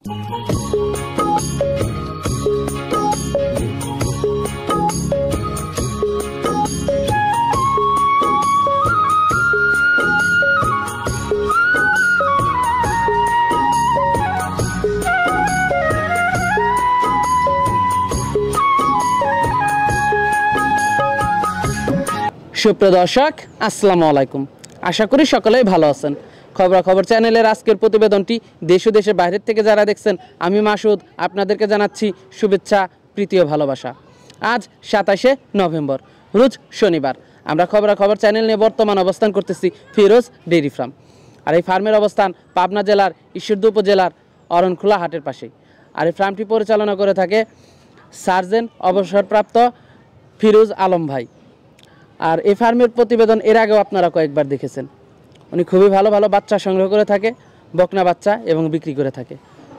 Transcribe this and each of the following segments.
সুপ্রিয় দর্শক, আসসালামু আলাইকুম। আশা করি সকলেই ভালো আছেন। খবরাখবর চ্যানেলের আজকের প্রতিবেদনটি দেশ ও দেশের বাইরের থেকে যারা দেখছেন, আমি মাসুদ আপনাদেরকে জানাচ্ছি শুভেচ্ছা, প্রীতি ও ভালোবাসা। আজ ২৭শে নভেম্বর, রোজ শনিবার। আমরা খবরাখবর চ্যানেল নিয়ে বর্তমান অবস্থান করতেছি ফিরোজ ডেইরি ফার্ম। আর এই ফার্মের অবস্থান পাবনা জেলার ঈশ্বরদী উপজেলার অরণখোলা হাটের পাশেই। আর এই ফার্মটি পরিচালনা করে থাকে সার্জেন্ট অবসরপ্রাপ্ত ফিরোজ আলম ভাই। আর এই ফার্মের প্রতিবেদন এর আগেও আপনারা কয়েকবার দেখেছেন। উনি খুবই ভালো ভালো বাচ্চা সংগ্রহ করে থাকে, বকনা বাচ্চা, এবং বিক্রি করে থাকে।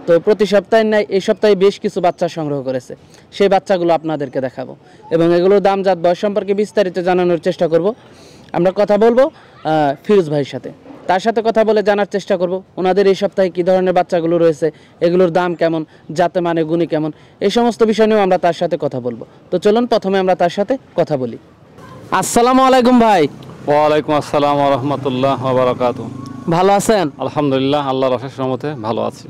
তো প্রতি সপ্তাহে নাই, এই সপ্তাহে বেশ কিছু বাচ্চা সংগ্রহ করেছে, সেই বাচ্চাগুলো আপনাদেরকে দেখাবো এবং এগুলোর দাম, জাত, বয়স সম্পর্কে বিস্তারিত জানানোর চেষ্টা করব। আমরা কথা বলবো ফিরোজ ভাইয়ের সাথে, তার সাথে কথা বলে জানার চেষ্টা করব ওনাদের এই সপ্তাহে কী ধরনের বাচ্চাগুলো রয়েছে, এগুলোর দাম কেমন, যাতে মানে গুণী কেমন, এই সমস্ত বিষয় নিয়েও আমরা তার সাথে কথা বলবো। তো চলুন প্রথমে আমরা তার সাথে কথা বলি। আসসালামু আলাইকুম ভাই। ওয়ালাইকুম আসসালাম ওয়া রাহমাতুল্লাহি ওয়া বারাকাতুহু। ভালো আছেন? আলহামদুলিল্লাহ, আল্লাহর অশেষ রহমতে ভালো আছি।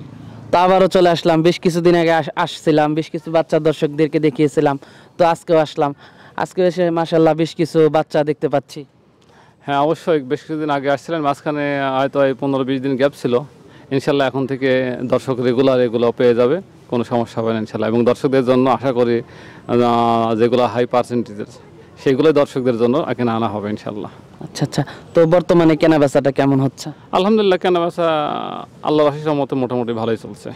তো আবারও চলে আসলাম, বেশ কিছুদিন আগে আসছিলাম, বেশ কিছু বাচ্চা দর্শকদেরকে দেখিয়েছিলাম, তো আজকেও আসলাম। আজকে এসে মাশাআল্লাহ বেশ কিছু বাচ্চা দেখতে পাচ্ছি। হ্যাঁ, অবশ্যই বেশ কিছুদিন আগে আসছিলেন, মাঝখানে হয়তো 15-20 দিন গ্যাপ ছিল। ইনশাআল্লাহ এখন থেকে দর্শক রেগুলার এগুলো পেয়ে যাবে, কোনো সমস্যা হবে না ইনশাআল্লাহ। এবং দর্শকদের জন্য আশা করি যেগুলো হাই পার্সেন্টেজের সেগুলো দর্শকদের জন্য এখানে আনা হবে ইনশাল্লাহ। আচ্ছা আচ্ছা, তো বর্তমানে কেনাবেচাটা কেমন হচ্ছে? আলহামদুলিল্লাহ, কেনাবেচা আল্লাহর আশীর্বাদে সম্মত মোটামুটি ভালোই চলছে।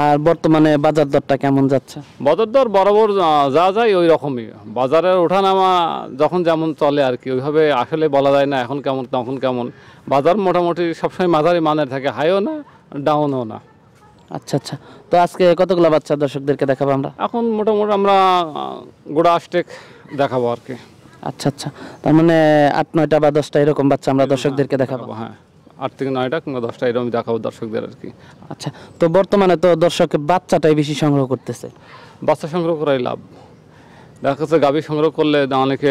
আর বর্তমানে বাজার দরটা কেমন যাচ্ছে? বাজার দর বরাবর যা যায় ওই রকমই, বাজারের ওঠানামা যখন যেমন চলে আর কি, ওইভাবে আসলে বলা যায় না এখন কেমন তখন কেমন। বাজার মোটামুটি সবসময় মাঝারি মানের থাকে, হাইও না ডাউনও না। আচ্ছা আচ্ছা, তো আজকে কতগুলো বাচ্চা দর্শকদেরকে দেখাবো আমরা? এখন মোটামুটি আমরা গোড়া আষ্টেক দেখাবো আর কি। আচ্ছা আচ্ছা, তার মানে 8-9টা বা 10টা এরকম বাচ্চা আমরা দর্শকদেরকে দেখাবো। হ্যাঁ, 8 থেকে 9টা কিংবা 10টা এরকম দেখাবো দর্শকদের আর কি। আচ্ছা, তো বর্তমানে তো দর্শক বাচ্চাটাই বেশি সংগ্রহ করতেছে, বাচ্চা সংগ্রহ করাই লাভ। দেখা যাচ্ছে গাভী সংগ্রহ করলে অনেকে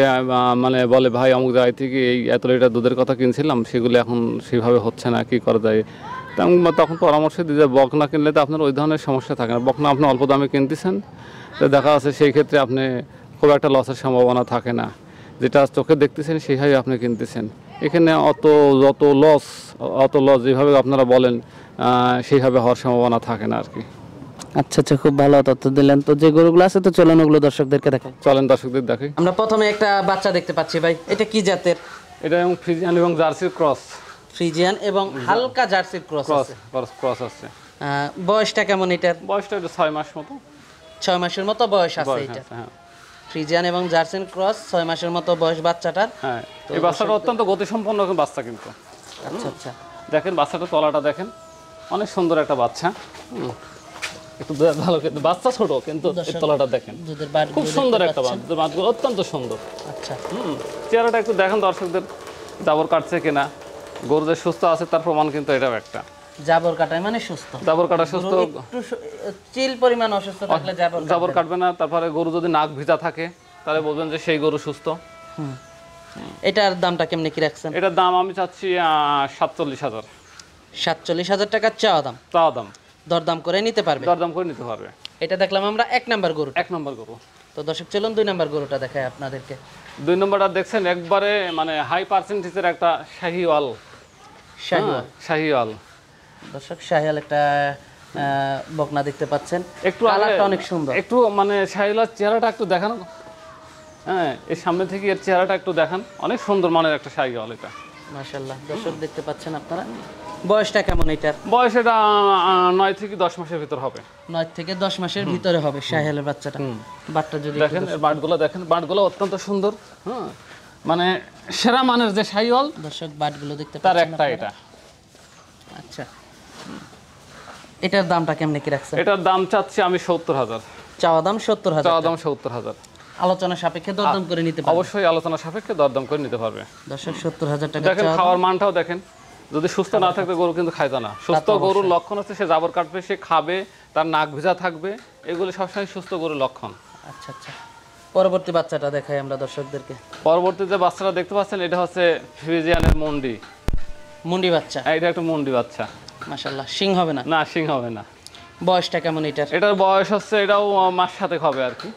মানে বলে, ভাই অমুক জায়গা থেকে এই এত লিটার দুধের কথা কিনছিলাম, সেগুলো এখন সেভাবে হচ্ছে না, কি করা যায়? তখন পরামর্শ দিতে, বকনা কিনলে তো আপনার ওই ধরনের সমস্যা থাকে না, বকনা আপনি অল্প দামে কিনতেছেন, তো দেখা যাচ্ছে সেই ক্ষেত্রে আপনি খুব একটা লসের সম্ভাবনা থাকে না, যেটা চোখে দেখতেছেন সেইভাবে আপনি কিনতেছেন। এখানে অত লস যেভাবে আপনারা বলেন সেইভাবে হওয়ার সম্ভাবনা থাকে না আর কি। আচ্ছা আচ্ছা, খুব ভালো তথ্য দিলেন। তো যে গরুগুলো আছে, তো চলেন ওগুলো দর্শকদেরকে দেখাই। চলেন দর্শকদের দেখাই। আমরা প্রথমে একটা বাচ্চা দেখতে পাচ্ছি ভাই, এটা কি জাতের? এটা ফ্রিজিয়ান এবং জার্সির ক্রস। ফ্রিজিয়ান এবং হালকা জার্সির ক্রস আছে। বয়সটা কেমন এটার? বয়সটা 6 মাস মতো। 6 মাসের মতো বয়স আছে এটা। হ্যাঁ, ফ্রিজিয়ান এবং জার্সির ক্রস, 6 মাসের মতো বয়স বাচ্চাটার। হ্যাঁ, এই বাচ্চাটা অত্যন্ত গতিসম্পন্ন বাচ্চা কিন্তু। আচ্ছা আচ্ছা, দেখেন বাচ্চাটা তলাটা দেখেন, অনেক সুন্দর একটা বাচ্চা, একটু ভালো কিন্তু বাচ্চা ছোট, কিন্তু তলাটা দেখেন খুব সুন্দর একটা বাচ্চা, বাচ্চাগুলো অত্যন্ত সুন্দর। আচ্ছা, চেহারাটা একটু দেখেন দর্শকদের, জাবর কাটছে কিনা, গরু যে সুস্থ আছে তার প্রমাণ কিন্তু এটাও একটা। জাবর কাটায় মানে সুস্থ, জাবর কাটা সুস্থ, একটু চিল পরিমাণ অসুস্থ থাকলে জাবর কাটবে না। তারপরে গরু যদি নাক ভিজা থাকে তাহলে বলবেন যে সেই গরু সুস্থ। এটার দামটা কেমনে কি রাখছেন? এটার দাম আমি চাচ্ছি 47,000। 47,000 টাকা চাওয়া দাম। চাওয়া দাম, দরদাম করে নিতে পারবে? দরদাম করে নিতে পারবে। এটা দেখলাম আমরা 1 নম্বর গরু। 1 নম্বর গরু। তো দর্শক চলুন 2 নম্বর গরুটা দেখাই আপনাদেরকে। 2 নম্বরটা দেখছেন একবারে মানে হাই পার্সেন্টেজের একটা শাহিওয়াল। শাহিওয়াল দর্শক, শাহিওয়াল একটা বকনা দেখতে পাচ্ছেন, একটু আলাদা, অনেক সুন্দর। একটু মানে শাহিওয়ালের চেহারাটা একটু দেখান। হ্যাঁ, এর সামনে থেকে এর চেহারাটা একটু দেখান, অনেক সুন্দর মানের একটা শাহিওয়াল এটা। মাশাআল্লাহ দর্শক দেখতে পাচ্ছেন আপনারা। বয়সটা কেমন এটার? বয়স এটা 9 থেকে 10 মাসের ভিতর হবে। 9 থেকে 10 মাসের ভিতরে হবে শাহিওয়ালের বাচ্চাটা। বাচ্চা যদি দেখেন, বাটগুলো দেখেন, বাটগুলো অত্যন্ত সুন্দর। হ্যাঁ, মানে সেরা মানের যে শাহিওয়াল দর্শক বাটগুলো দেখতে পাচ্ছেন তার একটা এটা। আচ্ছা, এটার দামটা কেমনে কি রাখছেন? এটার দাম চাচ্ছি আমি 70,000। চাওয়া দাম 70,000। চাওয়া দাম 70,000। আলোচনা সাপেক্ষে দরদাম করে নিতে পারবে? অবশ্যই আলোচনা সাপেক্ষে দরদাম করে নিতে পারবে। দর্শক 70,000 টাকা। দেখেন খাওয়ার মানটাও দেখেন, যদি সুস্থ না থাকতে গরু কিন্তু খাইতো না। সুস্থ গরুর লক্ষণ হচ্ছে সে জাবর কাটবে, সে খাবে, তার নাক ভেজা থাকবে, এগুলো সবসময় সুস্থ গরুর লক্ষণ। আচ্ছা আচ্ছা, পরবর্তী বাচ্চাটা দেখাই আমরা দর্শকদেরকে। পরবর্তী যে বাচ্চাটা দেখতে পাচ্ছেন এটা হচ্ছে ফ্রিজিয়ানের মুন্ডি, মুন্ডি বাচ্চা। এটা একটা মুন্ডি বাচ্চা, মাশাআল্লাহ। সিং হবে না? না, সিং হবে না। বয়সটা কেমন এটার? এটার বয়স হচ্ছে, এটাও মাস সাতেক হবে আর কি,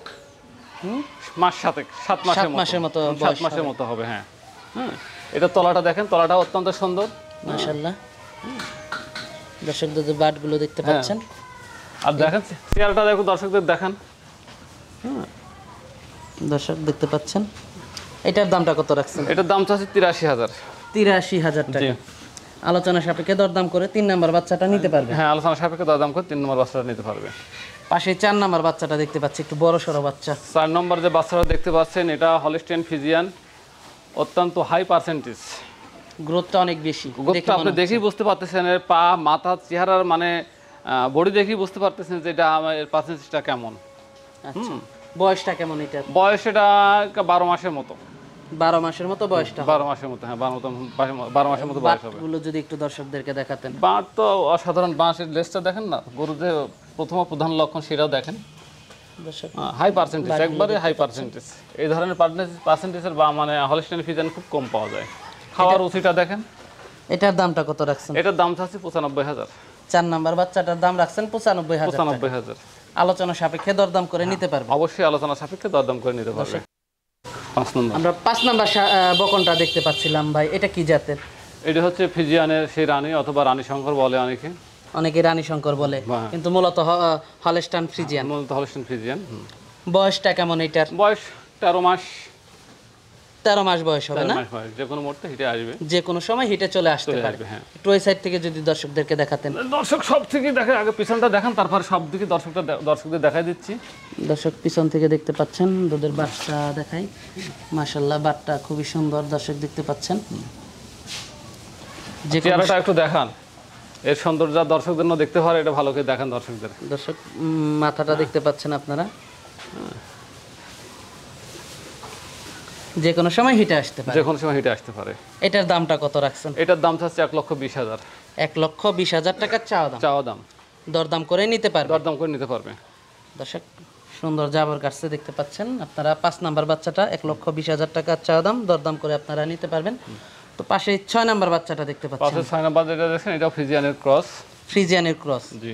মাস সাতেক, 7 মাসের মতো, 7 মাসের মতো হবে। হ্যাঁ, এটা তলাটা দেখেন, তলাটা অত্যন্ত সুন্দর মাশাআল্লাহ। দর্শকদের বাটগুলো দেখতে পাচ্ছেন, আর দেখেন চেয়ারটা দেখো, দর্শকদের দেখান। হ্যাঁ, দর্শক দেখতে পাচ্ছেন। এটার দামটা কত রাখছেন? এটার দাম চাচ্ছি ৮৩,০০০ টাকা। আলোচনা সাপেক্ষে দরদাম করে 3 নম্বর বাচ্চাটা নিতে পারবে। হ্যাঁ, আলোচনা সাপেক্ষে দরদাম করে 3 নম্বর বাচ্চাটা নিতে পারবে। পাশে 4 নম্বর বাচ্চাটা দেখতে পাচ্ছি, একটু বড় সড়ো বাচ্চা। 4 নম্বর যে বাচ্চাটা দেখতে পাচ্ছেন এটা হলিস্টেন ফিজিয়ান, অত্যন্ত হাই পার্সেন্টেজ, গ্রোথটা অনেক বেশি। গ্রোথটা আপনি দেখেই বুঝতে পারতেছেন, এর পা, মাথা, চেহারার মানে বডি দেখেই বুঝতে পারতেছেন যে এটা আমার পার্সেন্টেজটা কেমন। আচ্ছা, বয়সটা কেমন এটা? বয়সটা 12 মাসের মতো। 12 মাসের মতো বয়সটা, 12 মাসের মতো। হ্যাঁ, 12 মাসের মতো বয়স হবে। গুলো যদি একটু দর্শকদেরকে দেখাতেন। বাঁট তো অসাধারণ, বাঁশের লেজটা দেখেন না, গরুর যে প্রথম প্রধান লক্ষণ সেটাও দেখেন। হাই পার্সেন্টেজ, একবারে হাই পার্সেন্টেজ। এই ধরনের পার্সেন্টেজের বা মানে হলস্টাইন ফ্রিজিয়ান খুব কম পাওয়া যায়। খাওয়ার রুচিটা দেখেন। এটার দামটা কত রাখছেন? এটার দাম আছে ৯৫,০০০। 4 নম্বর বাচ্চাটার দাম রাখছেন ৯৫,০০০। আলোচনা সাপেক্ষে দরদাম করে নিতে পারবে। অবশ্যই আলোচনা সাপেক্ষে দরদাম করে নিতে পারবে। 5 নম্বর, আমরা 5 নম্বর বকনটা দেখতে পাচ্ছিলাম ভাই, এটা কি জাতের? এটা হচ্ছে ফিজিয়ানের সেই রানী, অথবা রানী শঙ্কর বলে অনেকে, অনেকে রানী শঙ্কর বলে, কিন্তু মূলত হলস্টাইন ফ্রিজিয়ান। মূলত হলস্টাইন ফ্রিজিয়ান। বয়সটা কেমন এটার? বয়স 13 মাস। 13 মাস বয়স হবে না? যে কোনো মুহূর্তে হিটে আসবে, যে কোনো সময় হিটে চলে আসতে পারে। একটু ওই সাইড থেকে যদি দর্শকদেরকে দেখাতেন। দর্শক সব থেকে দেখে, আগে পিছনটা দেখান, তারপর সব দিকে দর্শকদের দেখাই দিচ্ছি। দর্শক পিছন থেকে দেখতে পাচ্ছেন, দুধের বাটটা দেখাই। মাশাআল্লাহ, বাটটা খুবই সুন্দর, দর্শক দেখতে পাচ্ছেন। যে চেহারাটা একটু দেখান, এর সৌন্দর্য দর্শকদের জন্য দেখতে পারে, এটা ভালো করে দেখান দর্শকদের। দর্শক মাথাটা দেখতে পাচ্ছেন আপনারা, যে কোনো সময় হিটে আসতে পারে, যে কোনো সময় হিটে আসতে পারে। এটার দামটা কত রাখছেন? এটার দাম হচ্ছে ১,২০,০০০। ১,২০,০০০ টাকা চাওয়া দাম। চাওয়া দাম, দরদাম করে নিতে পারবে। দরদাম করে নিতে পারবে। দর্শক সুন্দর জাবর কাটছে দেখতে পাচ্ছেন আপনারা। 5 নম্বর বাচ্চাটা ১,২০,০০০ টাকা চাওয়া দাম, দরদাম করে আপনারা নিতে পারবেন। তো পাশে 6 নম্বর বাচ্চাটা দেখতে পাচ্ছেন। পাশে 6 নম্বর যেটা দেখছেন এটা ফ্রিজিয়ানের ক্রস। ফ্রিজিয়ানের ক্রস, জি।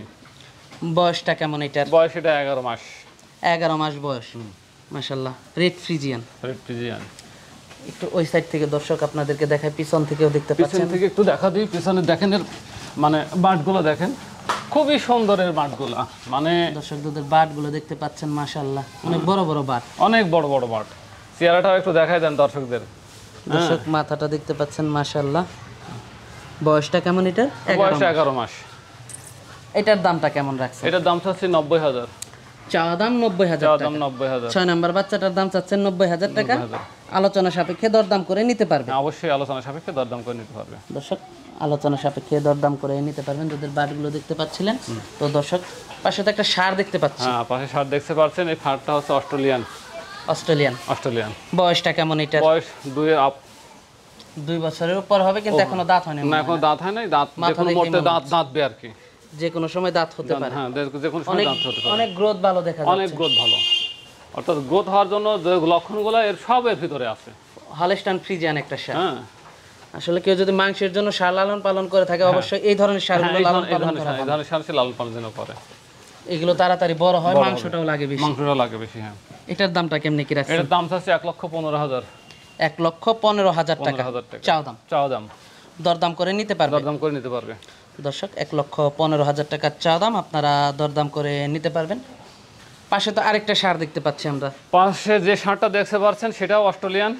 বয়সটা কেমন এটার? বয়স এটা 11 মাস। 11 মাস বয়স, মাশাআল্লাহ। Red Friesian, red Friesian. একটু ওই সাইড থেকে দর্শক আপনাদেরকে দেখায়, পিছন থেকেও দেখতে পাচ্ছেন। পিছন থেকে একটু দেখা দিই, পিছনে দেখেন এর মানে বাটগুলো দেখেন, খুবই সুন্দর এর বাটগুলো। মানে দর্শকদের বাটগুলো দেখতে পাচ্ছেন মাশাআল্লাহ, অনেক বড় বড় বাট, অনেক বড় বড় বাট। চেহারাটাও একটু দেখায় দেন দর্শকদের। দর্শক মাথাটা দেখতে পাচ্ছেন মাশাআল্লাহ। বয়সটা কেমন এটার? বয়স 11 মাস। এটার দামটা কেমন রাখছেন? এটার দাম হচ্ছে ৯০,০০০। চাওয়া দাম ৯০,০০০। 6 নম্বর বাচ্চাটার দাম চাচ্ছেন ৯০,০০০ টাকা। আলোচনা সাপেক্ষে দরদাম করে নিতে পারবে। অবশ্যই আলোচনা সাপেক্ষে দরদাম করে নিতে পারবে। দর্শক আলোচনা সাপেক্ষে দরদাম করে নিতে পারবেন। দুধের বাটগুলো দেখতে পাচ্ছিলেন তো দর্শক। পাশে তো একটা ষাঁড় দেখতে পাচ্ছেন। হ্যাঁ, পাশে ষাঁড় দেখতে পাচ্ছেন। এই ষাঁড়টা হচ্ছে অস্ট্রেলিয়ান। Australian, Australian. বয়সটা কেমন এটার? বয়স 2-এর আপ, 2 বছরের উপর হবে, কিন্তু এখনো দাঁত হয়নি। না, এখনো দাঁত হয়নি। দাঁত যখন মরতে দাঁত দাঁতবে আর কি, যে কোনো সময় দাঁত হতে পারে। হ্যাঁ, যে কোনো সময় দাঁত হতে পারে। অনেক গ্রোথ ভালো দেখা যাচ্ছে, অনেক গ্রোথ ভালো। অর্থাৎ গ্রোথ হওয়ার জন্য যে লক্ষণগুলো এর সব এর ভিতরে আছে। হলস্টাইন ফ্রিজিয়ান একটা ষাঁড়। হ্যাঁ, আসলে কেউ যদি মাংসের জন্য ষাঁড় লালন পালন করে থাকে, অবশ্যই এই ধরনের ষাঁড়গুলো লালন পালন করে। এই ধরনের ষাঁড় সে লালন পালন যেন করে, এগুলো তাড়াতাড়ি বড় হয়, মাংসটাও লাগে বেশি। মাংসটাও লাগে বেশি। হ্যাঁ, এটার দামটা কেমনে কি রাখছেন? এটার দাম আছে ১,১৫,০০০। ১,১৫,০০০ টাকা চাওয়া দাম। চাওয়া দাম, দরদাম করে নিতে পারবে। দরদাম করে নিতে পারবে। দর্শক ১,১৫,০০০ টাকার চা দাম, আপনারা দরদাম করে নিতে পারবেন। পাশে তো আরেকটা ষাঁড় দেখতে পাচ্ছি আমরা। পাশে যে ষাঁড়টা দেখতে পাচ্ছেন সেটাও অস্ট্রেলিয়ান।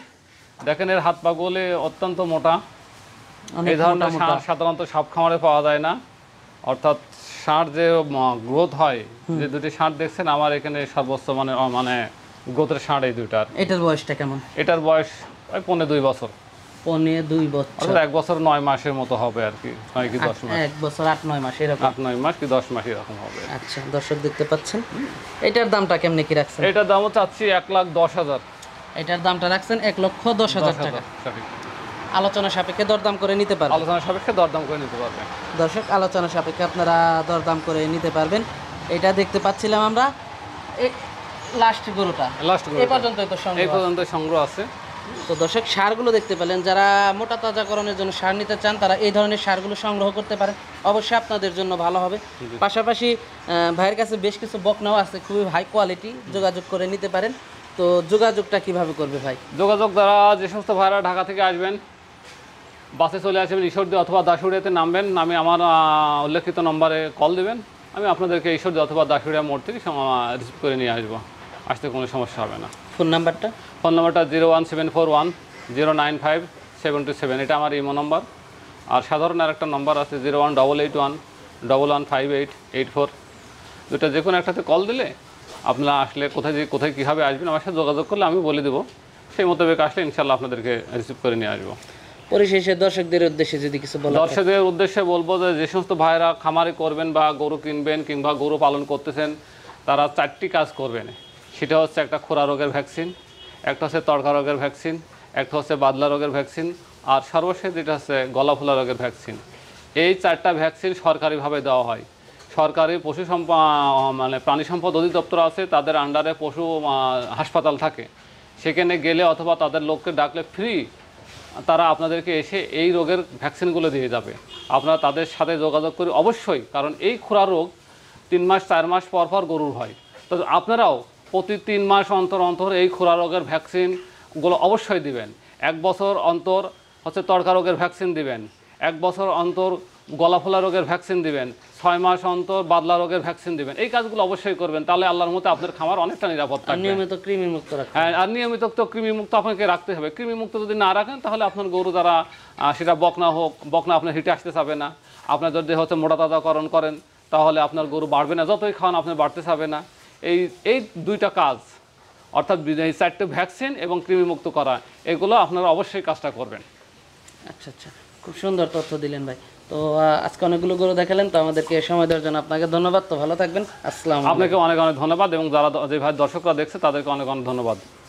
দেখেন এর হাত পাগুলো অত্যন্ত মোটা। এই ধরনের ষাঁড় সাধারণত সাপ খামারে পাওয়া যায় না। অর্থাৎ ষাঁড় যে গ্রোথ হয়, যে দুটি ষাঁড় দেখছেন আমার এখানে সর্বোচ্চ মানে মানে গ্রোথের ষাঁড় এই দুইটার। এটার বয়সটা কেমন? এটার বয়স ১৫-২ বছর। ১৫-২ বছর, ১ বছর ৯ মাসের মতো হবে আর কি, 9 কি 10 মাস। ১ বছর ৮-৯ মাস এরকম, ৮-9 মাস কি ১০ মাস এরকম হবে। আচ্ছা, দর্শক দেখতে পাচ্ছেন। এটার দামটা কেমনে কি রাখছেন? এটার দামও চাচ্ছি ১,১০,০০০। এটার দামটা রাখছেন ১,১০,০০০ টাকা। আলোচনা সাপেক্ষে দরদাম করে নিতে পারবেন। দর্শক আলোচনা সাপেক্ষে আপনারা দরদাম করে নিতে পারবেন। এটা দেখতে পাচ্ছিলাম আমরা লাস্ট গরুটা, এই পর্যন্ত সংগ্রহ আছে। তো দর্শক সারগুলো দেখতে পেলেন, যারা মোটা তাজাকরণের জন্য সার নিতে চান তারা এই ধরনের সারগুলো সংগ্রহ করতে পারেন, অবশ্যই আপনাদের জন্য ভালো হবে। পাশাপাশি ভাইয়ের কাছে বেশ কিছু বকনাও আছে খুবই হাই কোয়ালিটি, যোগাযোগ করে নিতে পারেন। তো যোগাযোগটা কিভাবে করবে ভাই? যোগাযোগ দ্বারা যে সমস্ত ভাইরা ঢাকা থেকে আসবেন বাসে চলে আসবেন ঈশ্বরদী অথবা দাসুরিয়াতে নামবেন, নামে আমার উল্লেখিত নম্বরে কল দেবেন, আমি আপনাদেরকে ঈশ্বরদী অথবা দাসুরিয়া মোড় থেকে রিসিভ করে নিয়ে আসবো, আসতে কোনো সমস্যা হবে না। ফোন নাম্বারটা 01741095727, এটা আমার ইমো নম্বর। আর সাধারণ আরেকটা নম্বর আছে 01881115884, দুটা যে কোনো একটাতে কল দিলে আপনারা আসলে কোথায় কীভাবে আসবেন আমার সাথে যোগাযোগ করলে আমি বলে দেবো, সেই মোতাবেক আসলে ইনশাল্লাহ আপনাদেরকে রিসিভ করে নিয়ে আসবো। পরিশেষে দর্শকদের উদ্দেশ্যে যদি কিছু বলেন। দর্শকদের উদ্দেশ্যে বলবো যে সমস্ত ভাইরা খামারি করবেন বা গরু কিনবেন কিংবা গরু পালন করতেছেন, তারা চারটি কাজ করবেন। সেটা হচ্ছে একটা খোরা রোগের ভ্যাকসিন, একটা হচ্ছে তড়কা রোগের ভ্যাকসিন, একটা হচ্ছে বাদলা রোগের ভ্যাকসিন, আর সর্বশেষ যেটা হচ্ছে গলা ফোলা রোগের ভ্যাকসিন। এই চারটা ভ্যাকসিন সরকারিভাবে দেওয়া হয়। সরকারি পশু প্রাণী সম্পদ অধিদপ্তর আছে, তাদের আন্ডারে পশু হাসপাতাল থাকে, সেখানে গেলে অথবা তাদের লোককে ডাকলে ফ্রি তারা আপনাদেরকে এসে এই রোগের ভ্যাকসিনগুলো দিয়ে যাবে। আপনারা তাদের সাথে যোগাযোগ করে অবশ্যই, কারণ এই খোরা রোগ 3-4 মাস পরপর গরুর হয়, তো আপনারাও প্রতি 3 মাস অন্তর এই খোরা রোগের ভ্যাকসিনগুলো অবশ্যই দিবেন। 1 বছর অন্তর হচ্ছে তড়কা রোগের ভ্যাকসিন দিবেন, 1 বছর অন্তর গলা ফোলা রোগের ভ্যাকসিন দিবেন, 6 মাস অন্তর বাদলা রোগের ভ্যাকসিন দিবেন। এই কাজগুলো অবশ্যই করবেন, তাহলে আল্লাহর মতে আপনার খামার অনেকটা নিরাপদ থাকবে। নিয়মিত কৃমিমুক্ত রাখবেন। আর নিয়মিত তো কৃমিমুক্ত আপনাকে রাখতে হবে। কৃমিমুক্ত যদি না রাখেন তাহলে আপনার গরু দ্বারা সেটা বকনা হোক, বকনা আপনার হিটে আসতে চাবে না। আপনার যদি হচ্ছে মোটা তাজাকরণ করেন তাহলে আপনার গরু বাড়বে না, যতই খাওয়ান আপনার বাড়তে চাবে না। এই দুইটা কাজ অর্থাৎ 4টে ভ্যাকসিন এবং কৃমিমুক্ত করা, এগুলো আপনারা অবশ্যই কাজটা করবেন। আচ্ছা আচ্ছা, খুব সুন্দর তথ্য দিলেন ভাই। তো আজকে অনেকগুলো গরু দেখালেন, তো আমাদেরকে সময় দেওয়ার জন্য আপনাকে ধন্যবাদ। তো ভালো থাকবেন, আসসালাম। আপনাকে অনেক অনেক ধন্যবাদ, এবং যারা যে ভাই দর্শকরা দেখছে তাদেরকে অনেক অনেক ধন্যবাদ।